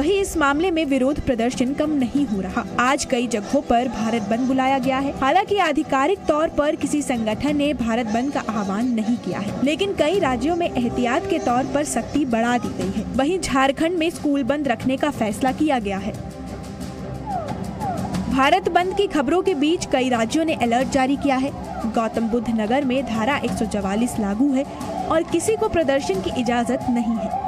वहीं इस मामले में विरोध प्रदर्शन कम नहीं हो रहा। आज कई जगहों पर भारत बंद बुलाया गया है। हालांकि आधिकारिक तौर पर किसी संगठन ने भारत बंद का आह्वान नहीं किया है, लेकिन कई राज्यों में एहतियात के तौर पर सख्ती बढ़ा दी गई है। वहीं झारखंड में स्कूल बंद रखने का फैसला किया गया है। भारत बंद की खबरों के बीच कई राज्यों ने अलर्ट जारी किया है। गौतम बुद्ध नगर में धारा 144 लागू है और किसी को प्रदर्शन की इजाजत नहीं है।